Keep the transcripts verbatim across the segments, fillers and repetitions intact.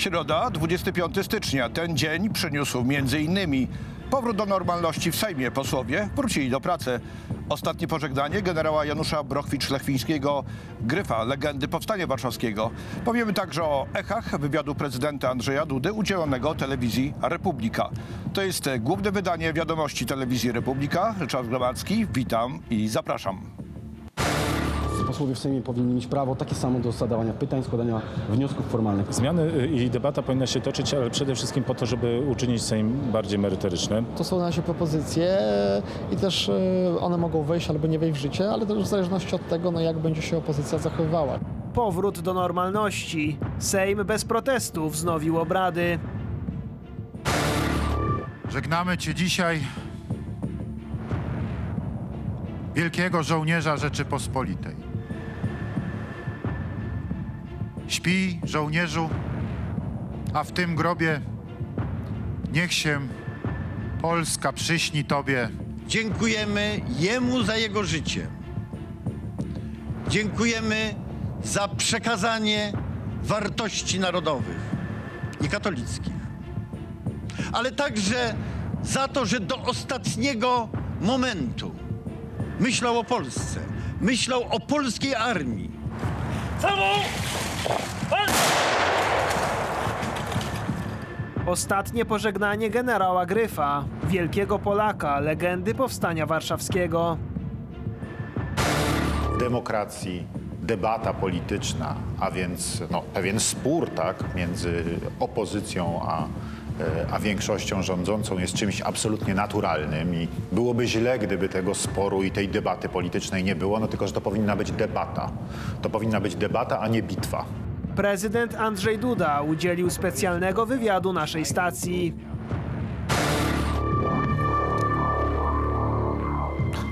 Środa, dwudziestego piątego stycznia. Ten dzień przyniósł między innymi powrót do normalności w Sejmie. Posłowie wrócili do pracy. Ostatnie pożegnanie generała Janusza Brochwicz-Lechwińskiego-Gryfa, legendy Powstania Warszawskiego. Powiemy także o echach wywiadu prezydenta Andrzeja Dudy udzielonego Telewizji Republika. To jest główne wydanie wiadomości Telewizji Republika. Ryszard Gromacki, witam i zapraszam. Posłowie w Sejmie powinni mieć prawo takie samo do zadawania pytań, składania wniosków formalnych. Zmiany i debata powinna się toczyć, ale przede wszystkim po to, żeby uczynić Sejm bardziej merytoryczny. To są nasze propozycje i też one mogą wejść albo nie wejść w życie, ale też w zależności od tego, no jak będzie się opozycja zachowywała. Powrót do normalności. Sejm bez protestu wznowił obrady. Żegnamy Cię dzisiaj, wielkiego żołnierza Rzeczypospolitej. Śpij, żołnierzu, a w tym grobie niech się Polska przyśni Tobie. Dziękujemy jemu za jego życie. Dziękujemy za przekazanie wartości narodowych i katolickich. Ale także za to, że do ostatniego momentu myślał o Polsce, myślał o polskiej armii. Samo! Ostatnie pożegnanie generała Gryfa, wielkiego Polaka, legendy Powstania Warszawskiego. W demokracji debata polityczna, a więc no, pewien spór, tak, między opozycją a, a większością rządzącą jest czymś absolutnie naturalnym i byłoby źle, gdyby tego sporu i tej debaty politycznej nie było, no tylko że to powinna być debata. To powinna być debata, a nie bitwa. Prezydent Andrzej Duda udzielił specjalnego wywiadu naszej stacji.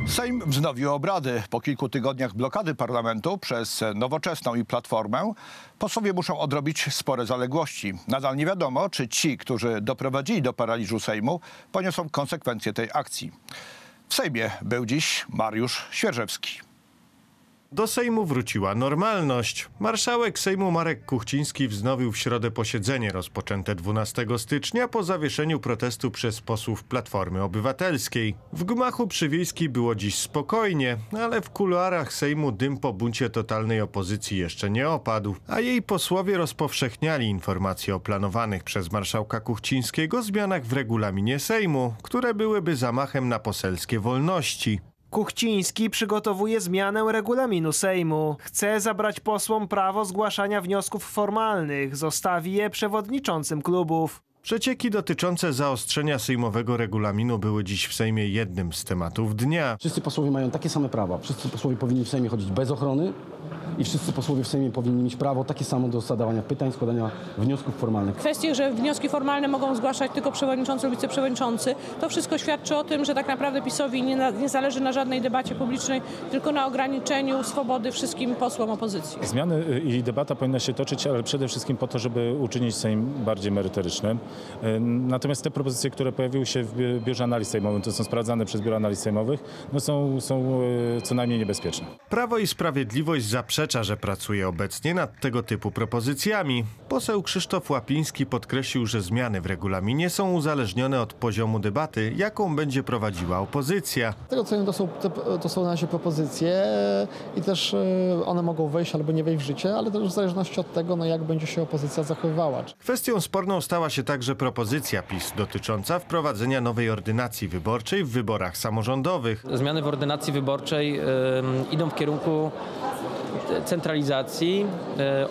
Sejm wznowił obrady. Po kilku tygodniach blokady parlamentu przez Nowoczesną i Platformę posłowie muszą odrobić spore zaległości. Nadal nie wiadomo, czy ci, którzy doprowadzili do paraliżu Sejmu, poniosą konsekwencje tej akcji. W Sejmie był dziś Mariusz Świerzewski. Do Sejmu wróciła normalność. Marszałek Sejmu Marek Kuchciński wznowił w środę posiedzenie rozpoczęte dwunastego stycznia po zawieszeniu protestu przez posłów Platformy Obywatelskiej. W gmachu przy Wiejskiej było dziś spokojnie, ale w kuluarach Sejmu dym po buncie totalnej opozycji jeszcze nie opadł, a jej posłowie rozpowszechniali informacje o planowanych przez marszałka Kuchcińskiego zmianach w regulaminie Sejmu, które byłyby zamachem na poselskie wolności. Kuchciński przygotowuje zmianę regulaminu Sejmu. Chce zabrać posłom prawo zgłaszania wniosków formalnych. Zostawi je przewodniczącym klubów. Przecieki dotyczące zaostrzenia sejmowego regulaminu były dziś w Sejmie jednym z tematów dnia. Wszyscy posłowie mają takie same prawa. Wszyscy posłowie powinni w Sejmie chodzić bez ochrony i wszyscy posłowie w Sejmie powinni mieć prawo takie samo do zadawania pytań, składania wniosków formalnych. Kwestie, że wnioski formalne mogą zgłaszać tylko przewodniczący lub wiceprzewodniczący, to wszystko świadczy o tym, że tak naprawdę PiS-owi nie, na, nie zależy na żadnej debacie publicznej, tylko na ograniczeniu swobody wszystkim posłom opozycji. Zmiany i debata powinna się toczyć, ale przede wszystkim po to, żeby uczynić Sejm bardziej merytorycznym. Natomiast te propozycje, które pojawiły się w Biurze Analiz Sejmowych, to są sprawdzane przez Biuro Analiz Sejmowych, no są, są co najmniej niebezpieczne. Prawo i Sprawiedliwość zaprzecza, że pracuje obecnie nad tego typu propozycjami. Poseł Krzysztof Łapiński podkreślił, że zmiany w regulaminie są uzależnione od poziomu debaty, jaką będzie prowadziła opozycja. Tego co wiem, to są, to są nasze propozycje i też one mogą wejść albo nie wejść w życie, ale też w zależności od tego, no jak będzie się opozycja zachowywała. Kwestią sporną stała się także propozycja PiS dotycząca wprowadzenia nowej ordynacji wyborczej w wyborach samorządowych. Zmiany w ordynacji wyborczej yy, idą w kierunku centralizacji,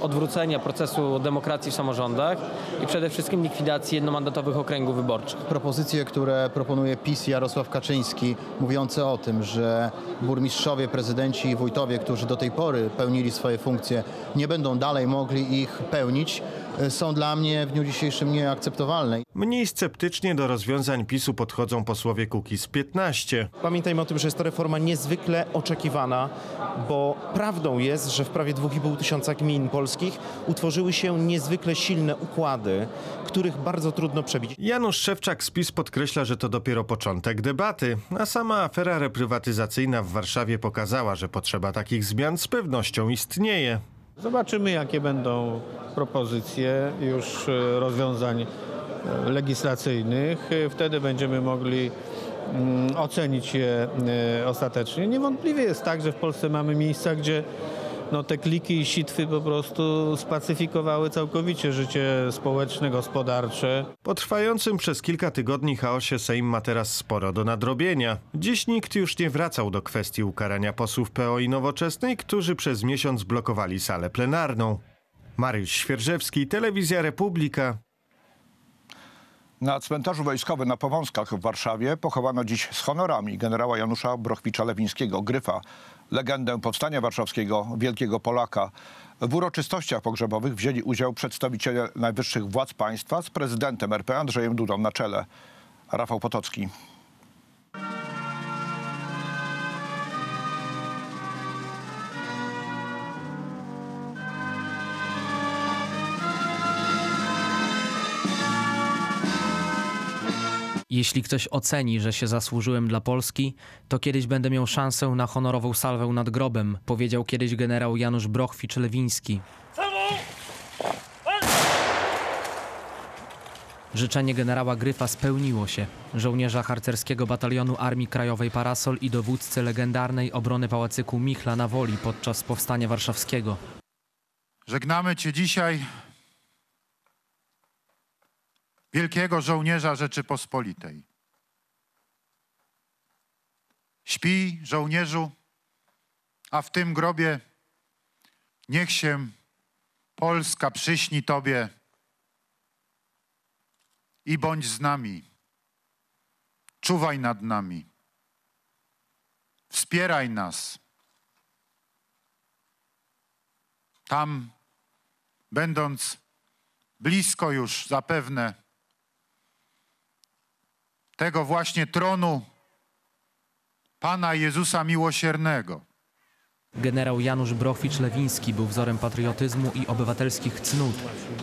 odwrócenia procesu demokracji w samorządach i przede wszystkim likwidacji jednomandatowych okręgów wyborczych. Propozycje, które proponuje PiS i Jarosław Kaczyński, mówiące o tym, że burmistrzowie, prezydenci i wójtowie, którzy do tej pory pełnili swoje funkcje, nie będą dalej mogli ich pełnić, są dla mnie w dniu dzisiejszym nieakceptowalne. Mniej sceptycznie do rozwiązań PiS-u podchodzą posłowie Kukiz piętnaście. Pamiętajmy o tym, że jest to reforma niezwykle oczekiwana, bo prawdą jest, że w prawie dwóch i pół tysiąca gmin polskich utworzyły się niezwykle silne układy, których bardzo trudno przebić. Janusz Szewczak z PiS podkreśla, że to dopiero początek debaty, a sama afera reprywatyzacyjna w Warszawie pokazała, że potrzeba takich zmian z pewnością istnieje. Zobaczymy, jakie będą propozycje już rozwiązań legislacyjnych. Wtedy będziemy mogli ocenić je ostatecznie. Niewątpliwie jest tak, że w Polsce mamy miejsca, gdzie no, te kliki i sitwy po prostu spacyfikowały całkowicie życie społeczne, gospodarcze. Po trwającym przez kilka tygodni chaosie Sejm ma teraz sporo do nadrobienia. Dziś nikt już nie wracał do kwestii ukarania posłów P O i Nowoczesnej, którzy przez miesiąc blokowali salę plenarną. Mariusz Świerzewski, Telewizja Republika. Na cmentarzu wojskowym na Powązkach w Warszawie pochowano dziś z honorami generała Janusza Brochwicza-Lewińskiego-Gryfa, legendę powstania warszawskiego, wielkiego Polaka. W uroczystościach pogrzebowych wzięli udział przedstawiciele najwyższych władz państwa z prezydentem R P Andrzejem Dudą na czele. Rafał Potocki. Jeśli ktoś oceni, że się zasłużyłem dla Polski, to kiedyś będę miał szansę na honorową salwę nad grobem, powiedział kiedyś generał Janusz Brochwicz-Lewiński. Życzenie generała Gryfa spełniło się. Żołnierza harcerskiego batalionu Armii Krajowej Parasol i dowódcy legendarnej obrony pałacyku Michla na Woli podczas powstania warszawskiego. Żegnamy cię dzisiaj, wielkiego żołnierza Rzeczypospolitej. Śpij, żołnierzu, a w tym grobie niech się Polska przyśni tobie i bądź z nami. Czuwaj nad nami. Wspieraj nas. Tam, będąc blisko już zapewne tego właśnie tronu Pana Jezusa Miłosiernego. Generał Janusz Brochwicz-Lewiński był wzorem patriotyzmu i obywatelskich cnót.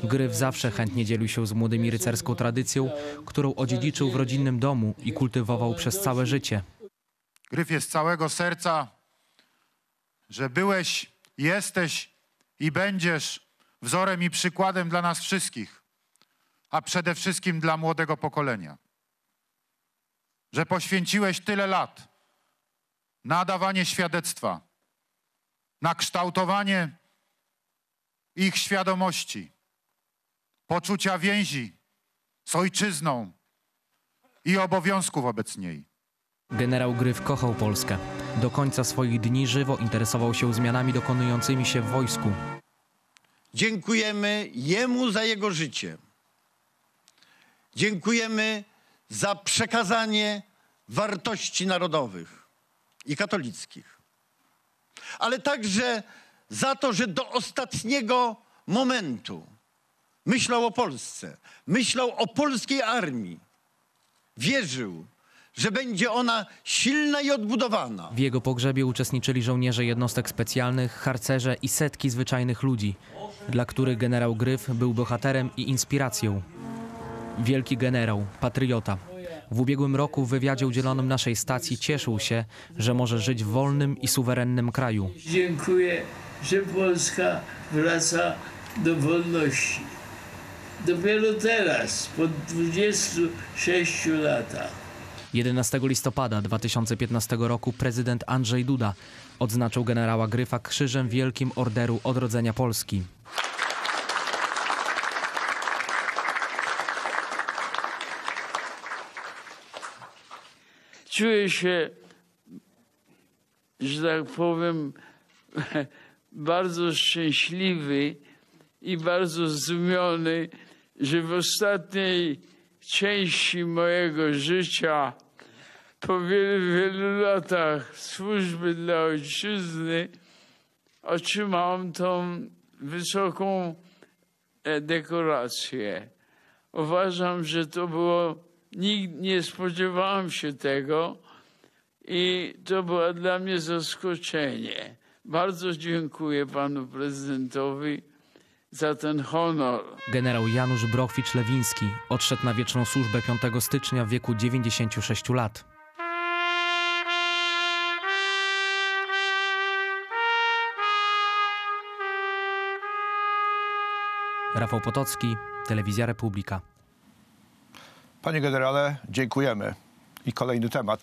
Gryf zawsze chętnie dzielił się z młodymi rycerską tradycją, którą odziedziczył w rodzinnym domu i kultywował przez całe życie. Gryf jest całego serca, że byłeś, jesteś i będziesz wzorem i przykładem dla nas wszystkich, a przede wszystkim dla młodego pokolenia. Że poświęciłeś tyle lat na dawanie świadectwa, na kształtowanie ich świadomości, poczucia więzi z ojczyzną i obowiązku wobec niej. Generał Gryf kochał Polskę. Do końca swoich dni żywo interesował się zmianami dokonującymi się w wojsku. Dziękujemy jemu za jego życie. Dziękujemy za przekazanie wartości narodowych i katolickich, ale także za to, że do ostatniego momentu myślał o Polsce, myślał o polskiej armii, wierzył, że będzie ona silna i odbudowana. W jego pogrzebie uczestniczyli żołnierze jednostek specjalnych, harcerze i setki zwyczajnych ludzi, dla których generał Gryf był bohaterem i inspiracją. Wielki generał, patriota. W ubiegłym roku w wywiadzie udzielonym naszej stacji cieszył się, że może żyć w wolnym i suwerennym kraju. Dziękuję, że Polska wraca do wolności. Dopiero teraz, po dwudziestu sześciu latach. jedenastego listopada dwa tysiące piętnastego roku prezydent Andrzej Duda odznaczył generała Gryfa Krzyżem Wielkim Orderu Odrodzenia Polski. Czuję się, że tak powiem, bardzo szczęśliwy i bardzo zdumiony, że w ostatniej części mojego życia, po wielu, wielu latach służby dla ojczyzny, otrzymałem tą wysoką dekorację. Uważam, że to było... Nigdy nie spodziewałem się tego i to było dla mnie zaskoczenie. Bardzo dziękuję panu prezydentowi za ten honor. Generał Janusz Brochwicz-Lewiński odszedł na wieczną służbę piątego stycznia w wieku dziewięćdziesięciu sześciu lat. Rafał Potocki, Telewizja Republika. Panie generale, dziękujemy. I kolejny temat.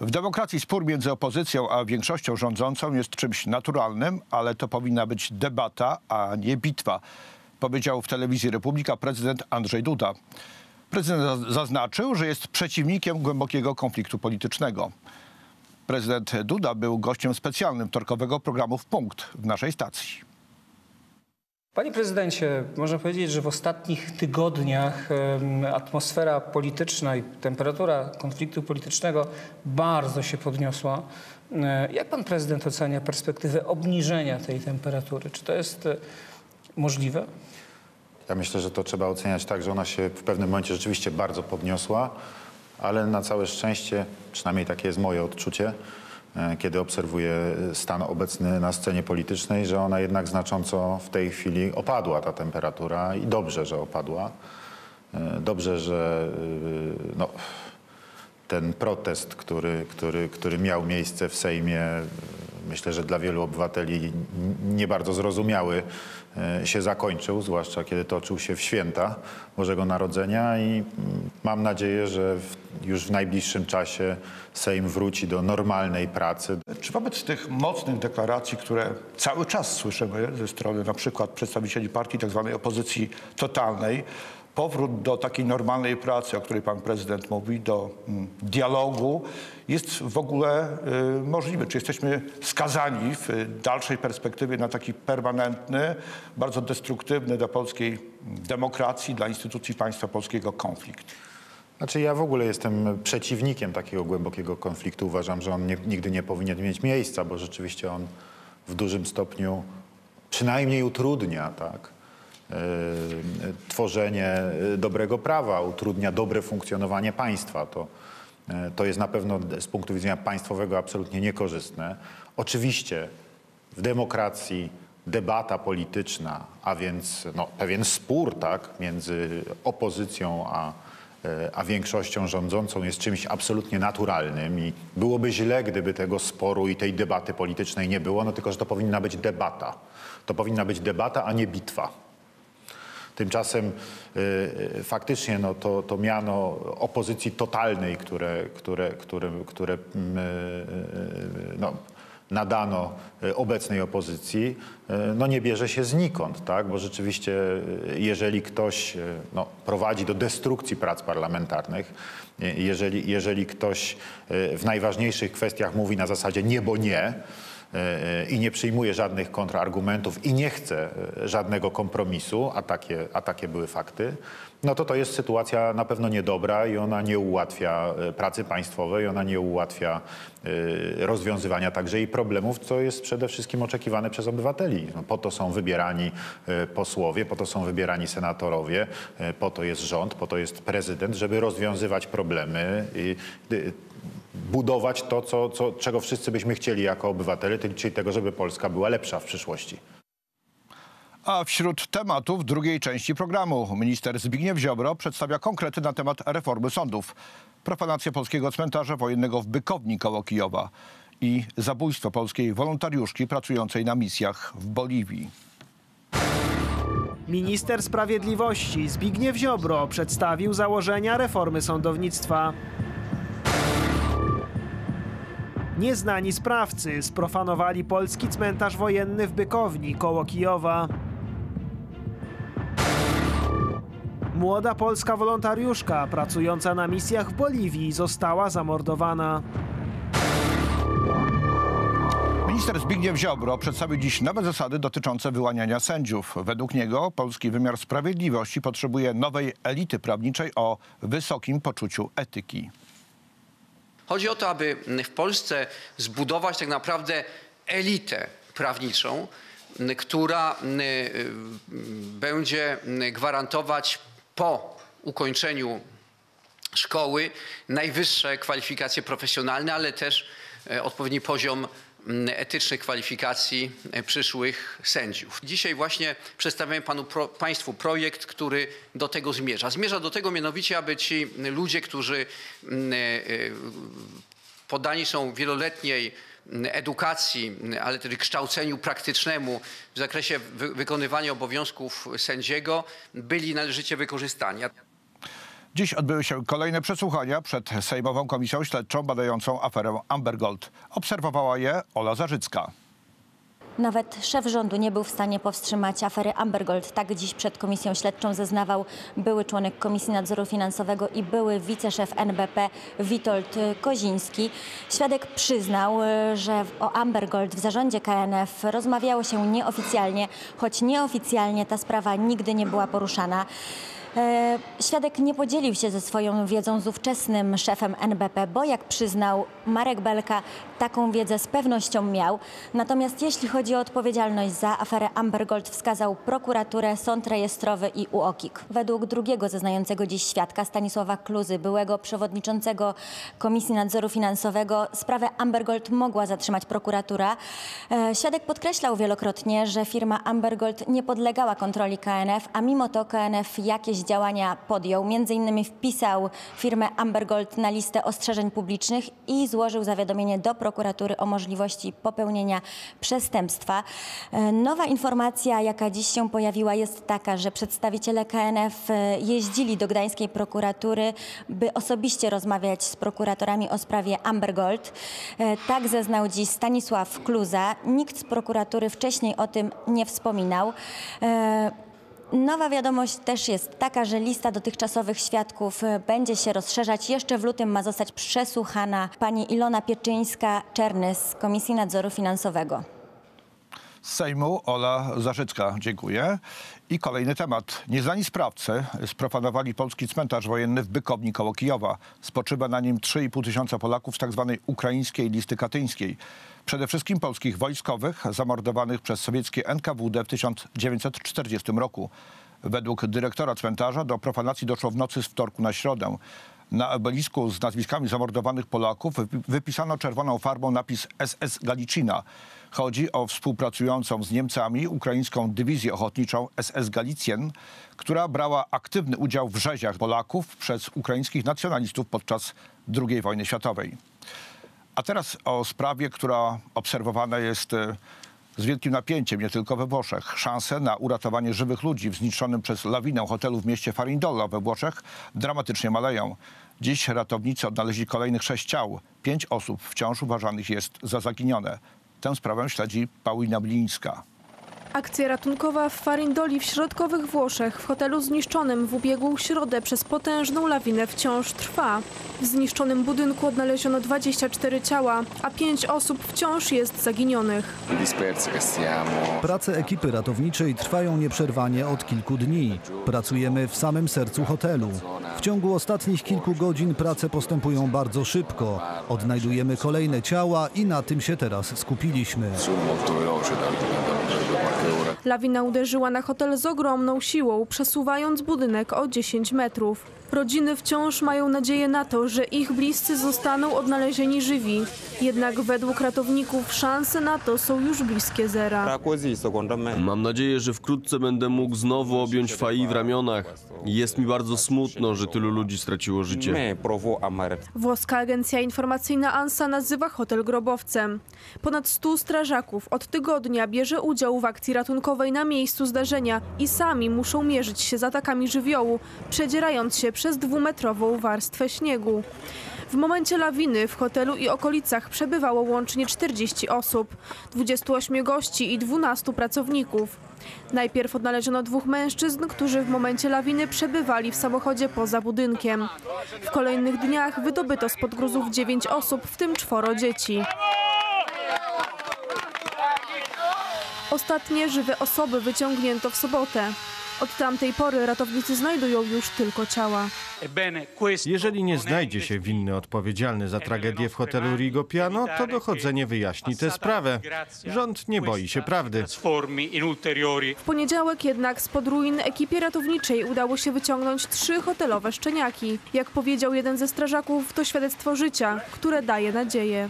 W demokracji spór między opozycją a większością rządzącą jest czymś naturalnym, ale to powinna być debata, a nie bitwa, powiedział w Telewizji Republika prezydent Andrzej Duda. Prezydent zaznaczył, że jest przeciwnikiem głębokiego konfliktu politycznego. Prezydent Duda był gościem specjalnym wtorkowego programu W Punkt w naszej stacji. Panie prezydencie, można powiedzieć, że w ostatnich tygodniach atmosfera polityczna i temperatura konfliktu politycznego bardzo się podniosła. Jak pan prezydent ocenia perspektywę obniżenia tej temperatury? Czy to jest możliwe? Ja myślę, że to trzeba oceniać tak, że ona się w pewnym momencie rzeczywiście bardzo podniosła, ale na całe szczęście, przynajmniej takie jest moje odczucie, kiedy obserwuję stan obecny na scenie politycznej, że ona jednak znacząco w tej chwili opadła, ta temperatura, i dobrze, że opadła. Dobrze, że no, ten protest, który, który, który miał miejsce w Sejmie, myślę, że dla wielu obywateli nie bardzo zrozumiały, się zakończył, zwłaszcza kiedy toczył się w święta Bożego Narodzenia, i mam nadzieję, że w, już w najbliższym czasie Sejm wróci do normalnej pracy. Czy wobec tych mocnych deklaracji, które cały czas słyszymy ze strony na przykład przedstawicieli partii tzw. opozycji totalnej, powrót do takiej normalnej pracy, o której pan prezydent mówi, do dialogu, jest w ogóle y, możliwy? Czy jesteśmy skazani w dalszej perspektywie na taki permanentny, bardzo destruktywny dla polskiej demokracji, dla instytucji państwa polskiego konflikt? Znaczy, ja w ogóle jestem przeciwnikiem takiego głębokiego konfliktu. Uważam, że on nie, nigdy nie powinien mieć miejsca, bo rzeczywiście on w dużym stopniu przynajmniej utrudnia, tak? Tworzenie dobrego prawa, utrudnia dobre funkcjonowanie państwa. To, to jest na pewno z punktu widzenia państwowego absolutnie niekorzystne. Oczywiście w demokracji debata polityczna, a więc no, pewien spór, tak, między opozycją a, a większością rządzącą jest czymś absolutnie naturalnym i byłoby źle, gdyby tego sporu i tej debaty politycznej nie było, no tylko że to powinna być debata. To powinna być debata, a nie bitwa. Tymczasem y, faktycznie no, to, to miano opozycji totalnej, które, które, które, które y, no, nadano obecnej opozycji, y, no, nie bierze się znikąd, tak? Bo rzeczywiście jeżeli ktoś no, prowadzi do destrukcji prac parlamentarnych, jeżeli, jeżeli ktoś w najważniejszych kwestiach mówi na zasadzie nie, bo nie, i nie przyjmuje żadnych kontrargumentów i nie chce żadnego kompromisu, a takie, a takie były fakty, no to to jest sytuacja na pewno niedobra i ona nie ułatwia pracy państwowej, ona nie ułatwia rozwiązywania także i problemów, co jest przede wszystkim oczekiwane przez obywateli. No, po to są wybierani posłowie, po to są wybierani senatorowie, po to jest rząd, po to jest prezydent, żeby rozwiązywać problemy i budować to, co, co, czego wszyscy byśmy chcieli jako obywatele, czyli tego, żeby Polska była lepsza w przyszłości. A wśród tematów drugiej części programu minister Zbigniew Ziobro przedstawia konkrety na temat reformy sądów. Profanacja polskiego cmentarza wojennego w Bykowni koło Kijowa i zabójstwo polskiej wolontariuszki pracującej na misjach w Boliwii. Minister Sprawiedliwości Zbigniew Ziobro przedstawił założenia reformy sądownictwa. Nieznani sprawcy sprofanowali polski cmentarz wojenny w Bykowni koło Kijowa. Młoda polska wolontariuszka pracująca na misjach w Boliwii została zamordowana. Minister Zbigniew Ziobro przedstawił dziś nowe zasady dotyczące wyłaniania sędziów. Według niego polski wymiar sprawiedliwości potrzebuje nowej elity prawniczej o wysokim poczuciu etyki. Chodzi o to, aby w Polsce zbudować tak naprawdę elitę prawniczą, która będzie gwarantować po ukończeniu szkoły najwyższe kwalifikacje profesjonalne, ale też odpowiedni poziom etycznych kwalifikacji przyszłych sędziów. Dzisiaj właśnie przedstawiam panu pro, Państwu projekt, który do tego zmierza. Zmierza do tego mianowicie, aby ci ludzie, którzy poddani są wieloletniej edukacji, ale też kształceniu praktycznemu w zakresie wy wykonywania obowiązków sędziego byli należycie wykorzystani. Dziś odbyły się kolejne przesłuchania przed Sejmową Komisją Śledczą badającą aferę Amber Gold. Obserwowała je Ola Zarzycka. Nawet szef rządu nie był w stanie powstrzymać afery Amber Gold. Tak dziś przed Komisją Śledczą zeznawał były członek Komisji Nadzoru Finansowego i były wiceszef N B P Witold Koziński. Świadek przyznał, że o Amber Gold w zarządzie K N F rozmawiało się nieoficjalnie, choć nieoficjalnie ta sprawa nigdy nie była poruszana. Świadek nie podzielił się ze swoją wiedzą z ówczesnym szefem N B P, bo jak przyznał Marek Belka, taką wiedzę z pewnością miał. Natomiast jeśli chodzi o odpowiedzialność za aferę Amber Gold, wskazał prokuraturę, sąd rejestrowy i U O K I K. Według drugiego zeznającego dziś świadka, Stanisława Kluzy, byłego przewodniczącego Komisji Nadzoru Finansowego, sprawę Amber Gold mogła zatrzymać prokuratura. Świadek podkreślał wielokrotnie, że firma Amber Gold nie podlegała kontroli K N F, a mimo to K N F jakieś działania podjął. Między innymi wpisał firmę Amber Gold na listę ostrzeżeń publicznych i złożył zawiadomienie do prokuratury o możliwości popełnienia przestępstwa. Nowa informacja, jaka dziś się pojawiła, jest taka, że przedstawiciele K N F jeździli do gdańskiej prokuratury, by osobiście rozmawiać z prokuratorami o sprawie Amber Gold. Tak zeznał dziś Stanisław Kluza. Nikt z prokuratury wcześniej o tym nie wspominał. Nowa wiadomość też jest taka, że lista dotychczasowych świadków będzie się rozszerzać. Jeszcze w lutym ma zostać przesłuchana pani Ilona Pieczyńska-Czerny z Komisji Nadzoru Finansowego. Z Sejmu Ola Zarzycka, dziękuję. I kolejny temat. Nieznani sprawcy sprofanowali polski cmentarz wojenny w Bykowni koło Kijowa. Spoczywa na nim trzy i pół tysiąca Polaków z tzw. ukraińskiej listy katyńskiej. Przede wszystkim polskich wojskowych zamordowanych przez sowieckie N K W D w tysiąc dziewięćset czterdziestym roku. Według dyrektora cmentarza do profanacji doszło w nocy z wtorku na środę. Na obelisku z nazwiskami zamordowanych Polaków wypisano czerwoną farbą napis S S Galiczyna. Chodzi o współpracującą z Niemcami ukraińską dywizję ochotniczą S S Galicji, która brała aktywny udział w rzeziach Polaków przez ukraińskich nacjonalistów podczas drugiej wojny światowej. A teraz o sprawie, która obserwowana jest z wielkim napięciem, nie tylko we Włoszech. Szanse na uratowanie żywych ludzi w zniszczonym przez lawinę hotelu w mieście Farindola we Włoszech dramatycznie maleją. Dziś ratownicy odnaleźli kolejnych sześć ciał. Pięć osób wciąż uważanych jest za zaginione. Tę sprawę śledzi Paulina Bilińska. Akcja ratunkowa w Farindoli w środkowych Włoszech, w hotelu zniszczonym w ubiegłą środę przez potężną lawinę, wciąż trwa. W zniszczonym budynku odnaleziono dwadzieścia cztery ciała, a pięć osób wciąż jest zaginionych. Prace ekipy ratowniczej trwają nieprzerwanie od kilku dni. Pracujemy w samym sercu hotelu. W ciągu ostatnich kilku godzin prace postępują bardzo szybko. Odnajdujemy kolejne ciała i na tym się teraz skupiliśmy. Lawina uderzyła na hotel z ogromną siłą, przesuwając budynek o dziesięć metrów. Rodziny wciąż mają nadzieję na to, że ich bliscy zostaną odnalezieni żywi. Jednak według ratowników szanse na to są już bliskie zera. Mam nadzieję, że wkrótce będę mógł znowu objąć Fai w ramionach. Jest mi bardzo smutno, że tylu ludzi straciło życie. Włoska agencja informacyjna ANSA nazywa hotel grobowcem. Ponad stu strażaków od tygodnia bierze udział w akcji ratunkowej na miejscu zdarzenia i sami muszą mierzyć się z atakami żywiołu, przedzierając się przez dwumetrową warstwę śniegu. W momencie lawiny w hotelu i okolicach przebywało łącznie czterdzieści osób, dwudziestu ośmiu gości i dwunastu pracowników. Najpierw odnaleziono dwóch mężczyzn, którzy w momencie lawiny przebywali w samochodzie poza budynkiem. W kolejnych dniach wydobyto spod gruzów dziewięć osób, w tym czworo dzieci. Ostatnie żywe osoby wyciągnięto w sobotę. Od tamtej pory ratownicy znajdują już tylko ciała. Jeżeli nie znajdzie się winny odpowiedzialny za tragedię w hotelu Rigo Piano, to dochodzenie wyjaśni tę sprawę. Rząd nie boi się prawdy. W poniedziałek jednak spod ruin ekipie ratowniczej udało się wyciągnąć trzy hotelowe szczeniaki. Jak powiedział jeden ze strażaków, to świadectwo życia, które daje nadzieję.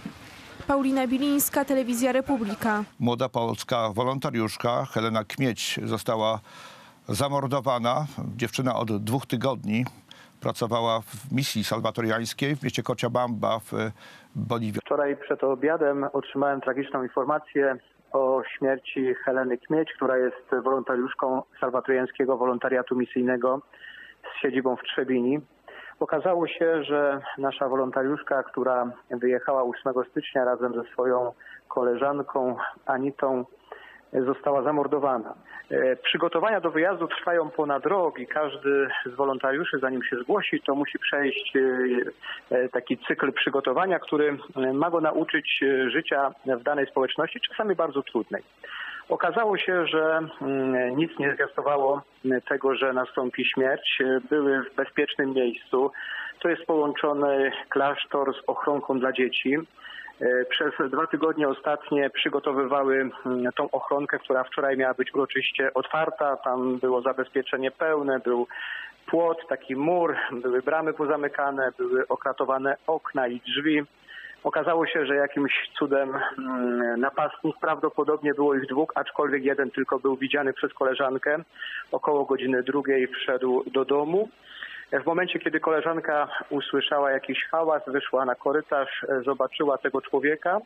Paulina Bilińska, Telewizja Republika. Młoda polska wolontariuszka Helena Kmieć została zamordowana. Dziewczyna od dwóch tygodni pracowała w misji salwatoriańskiej w mieście Cochabamba w Boliwii. Wczoraj przed obiadem otrzymałem tragiczną informację o śmierci Heleny Kmieć, która jest wolontariuszką salwatoriańskiego wolontariatu misyjnego z siedzibą w Trzebini. Okazało się, że nasza wolontariuszka, która wyjechała ósmego stycznia razem ze swoją koleżanką Anitą, została zamordowana. Przygotowania do wyjazdu trwają ponad rok i każdy z wolontariuszy, zanim się zgłosi, to musi przejść taki cykl przygotowania, który ma go nauczyć życia w danej społeczności, czasami bardzo trudnej. Okazało się, że nic nie zwiastowało tego, że nastąpi śmierć. Były w bezpiecznym miejscu. To jest połączony klasztor z ochronką dla dzieci. Przez dwa tygodnie ostatnie przygotowywały tą ochronkę, która wczoraj miała być uroczyście otwarta. Tam było zabezpieczenie pełne, był płot, taki mur, były bramy pozamykane, były okratowane okna i drzwi. Okazało się, że jakimś cudem napastnik, prawdopodobnie było ich dwóch, aczkolwiek jeden tylko był widziany przez koleżankę. Około godziny drugiej wszedł do domu. W momencie, kiedy koleżanka usłyszała jakiś hałas, wyszła na korytarz, zobaczyła tego człowieka,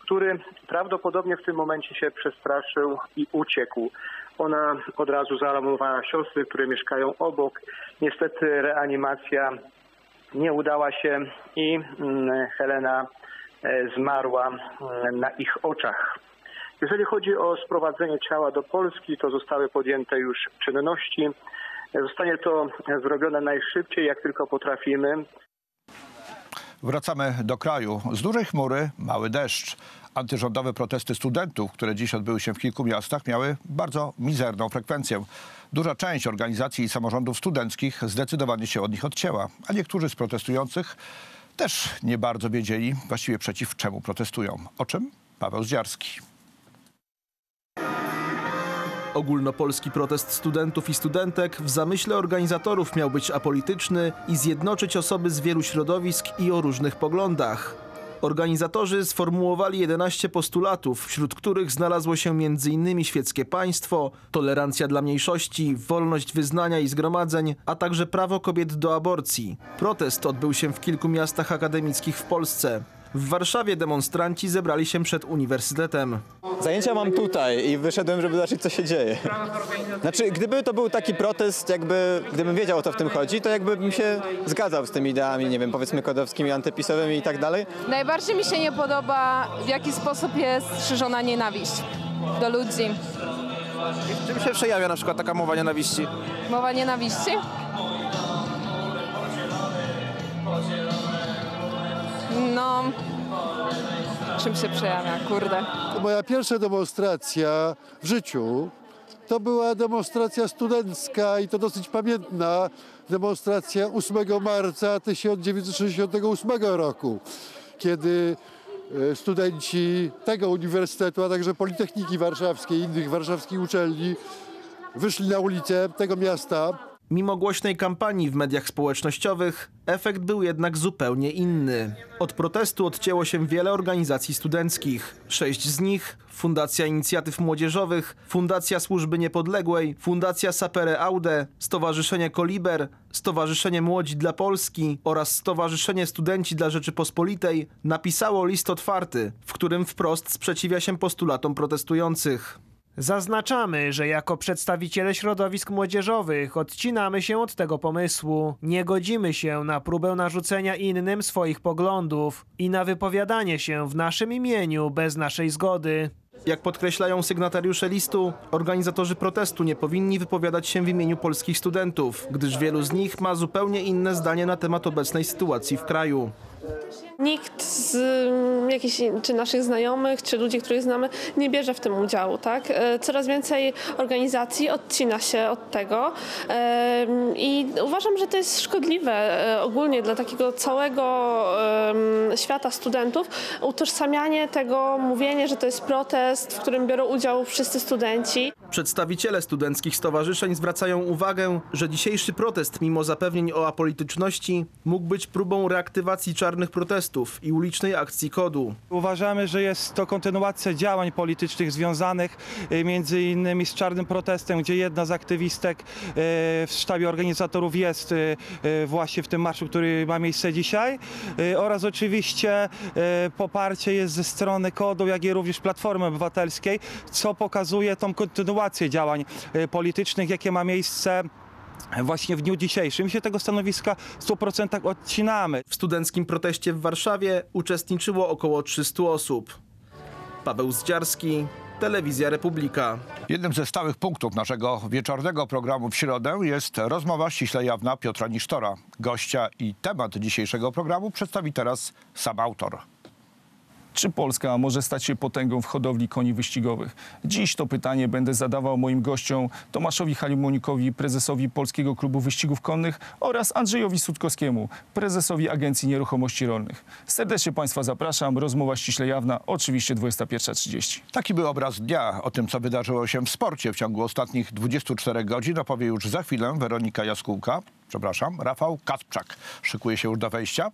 który prawdopodobnie w tym momencie się przestraszył i uciekł. Ona od razu zaalarmowała siostry, które mieszkają obok. Niestety reanimacja nie udała się i Helena zmarła na ich oczach. Jeżeli chodzi o sprowadzenie ciała do Polski, to zostały podjęte już czynności. Zostanie to zrobione najszybciej, jak tylko potrafimy. Wracamy do kraju. Z dużej chmury mały deszcz. Antyrządowe protesty studentów, które dziś odbyły się w kilku miastach, miały bardzo mizerną frekwencję. Duża część organizacji i samorządów studenckich zdecydowanie się od nich odcięła, a niektórzy z protestujących też nie bardzo wiedzieli właściwie przeciw czemu protestują. O czym Paweł Zdziarski. Ogólnopolski protest studentów i studentek w zamyśle organizatorów miał być apolityczny i zjednoczyć osoby z wielu środowisk i o różnych poglądach. Organizatorzy sformułowali jedenaście postulatów, wśród których znalazło się między innymi świeckie państwo, tolerancja dla mniejszości, wolność wyznania i zgromadzeń, a także prawo kobiet do aborcji. Protest odbył się w kilku miastach akademickich w Polsce. W Warszawie demonstranci zebrali się przed uniwersytetem. Zajęcia mam tutaj i wyszedłem, żeby zobaczyć, co się dzieje. Znaczy, gdyby to był taki protest, jakby, gdybym wiedział, o co w tym chodzi, to jakbym się zgadzał z tymi ideami, nie wiem, powiedzmy kodowskimi, antypisowymi i tak dalej. Najbardziej mi się nie podoba, w jaki sposób jest szerzona nienawiść do ludzi. I czym się przejawia na przykład taka mowa nienawiści? Mowa nienawiści? No, czym się przejawia, kurde. Moja pierwsza demonstracja w życiu to była demonstracja studencka i to dosyć pamiętna demonstracja ósmego marca tysiąc dziewięćset sześćdziesiątego ósmego roku, kiedy studenci tego uniwersytetu, a także Politechniki Warszawskiej i innych warszawskich uczelni wyszli na ulicę tego miasta. Mimo głośnej kampanii w mediach społecznościowych, efekt był jednak zupełnie inny. Od protestu odcięło się wiele organizacji studenckich. Sześć z nich, Fundacja Inicjatyw Młodzieżowych, Fundacja Służby Niepodległej, Fundacja Sapere Aude, Stowarzyszenie Koliber, Stowarzyszenie Młodzi dla Polski oraz Stowarzyszenie Studenci dla Rzeczypospolitej, napisało list otwarty, w którym wprost sprzeciwia się postulatom protestujących. Zaznaczamy, że jako przedstawiciele środowisk młodzieżowych odcinamy się od tego pomysłu. Nie godzimy się na próbę narzucenia innym swoich poglądów i na wypowiadanie się w naszym imieniu bez naszej zgody. Jak podkreślają sygnatariusze listu, organizatorzy protestu nie powinni wypowiadać się w imieniu polskich studentów, gdyż wielu z nich ma zupełnie inne zdanie na temat obecnej sytuacji w kraju. Nikt z jakichś, czy naszych znajomych, czy ludzi, których znamy, nie bierze w tym udziału, tak? Coraz więcej organizacji odcina się od tego i uważam, że to jest szkodliwe ogólnie dla takiego całego świata studentów. Utożsamianie tego, mówienie, że to jest protest, w którym biorą udział wszyscy studenci. Przedstawiciele studenckich stowarzyszeń zwracają uwagę, że dzisiejszy protest, mimo zapewnień o apolityczności, mógł być próbą reaktywacji czasu czarnych protestów i ulicznej akcji kodu. Uważamy, że jest to kontynuacja działań politycznych związanych między innymi z czarnym protestem, gdzie jedna z aktywistek w sztabie organizatorów jest właśnie w tym marszu, który ma miejsce dzisiaj, oraz oczywiście poparcie jest ze strony kodu, jak i również Platformy Obywatelskiej, co pokazuje tą kontynuację działań politycznych, jakie ma miejsce właśnie w dniu dzisiejszym. My się tego stanowiska w stu procentach odcinamy. W studenckim proteście w Warszawie uczestniczyło około trzystu osób. Paweł Zdziarski, Telewizja Republika. Jednym ze stałych punktów naszego wieczornego programu w środę jest rozmowa ściśle jawna Piotra Nisztora. Gościa i temat dzisiejszego programu przedstawi teraz sam autor. Czy Polska może stać się potęgą w hodowli koni wyścigowych? Dziś to pytanie będę zadawał moim gościom Tomaszowi Halimonikowi, prezesowi Polskiego Klubu Wyścigów Konnych, oraz Andrzejowi Sutkowskiemu, prezesowi Agencji Nieruchomości Rolnych. Serdecznie Państwa zapraszam. Rozmowa ściśle jawna, oczywiście dwudziesta pierwsza trzydzieści. Taki był obraz dnia. O tym, co wydarzyło się w sporcie w ciągu ostatnich dwudziestu czterech godzin, opowie już za chwilę Weronika Jaskółka. Przepraszam, Rafał Kasprzak szykuje się już do wejścia,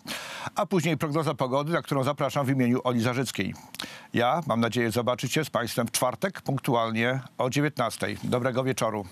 a później prognoza pogody, na którą zapraszam w imieniu Oli Zarzyckiej. Ja mam nadzieję zobaczyć się z Państwem w czwartek punktualnie o dziewiętnastej. Dobrego wieczoru.